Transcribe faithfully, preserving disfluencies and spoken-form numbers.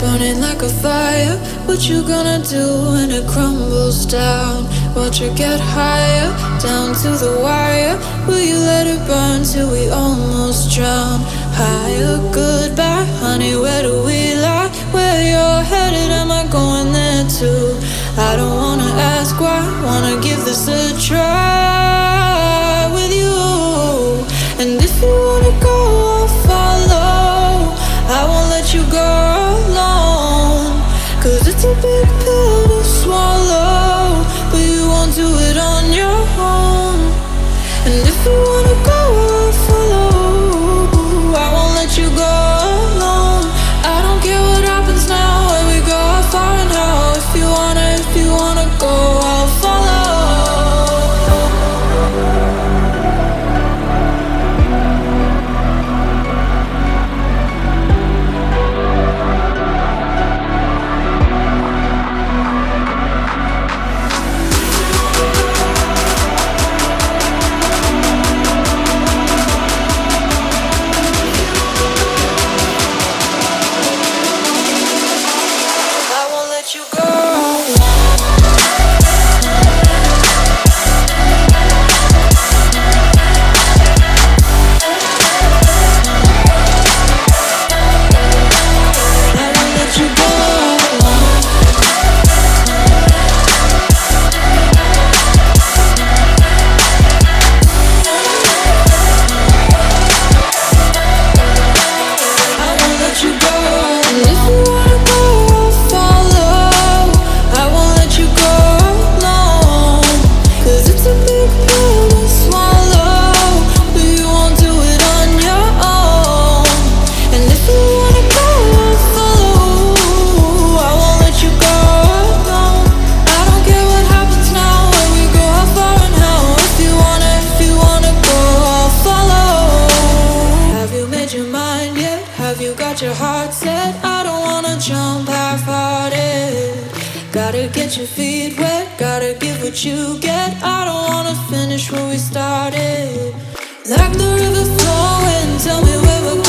burning like a fire. What you gonna do when it crumbles down? Watch it get higher, down to the wire. Will you let it burn till we almost drown? Higher, goodbye, honey, where do we lie? Where you're headed, am I going there too? I don't wanna ask why, wanna give this a try with you. And if you wanna go, I'll follow. I won't let you go alone, 'cause it's a big pill to swallow, but you won't do it on your own. And if you wanna go, I'll follow. I won't let you go alone. I don't care what happens now, where we go, how far and how. If you wanna, if you wanna go, I'll follow. Like the river flowing, tell me where we're going.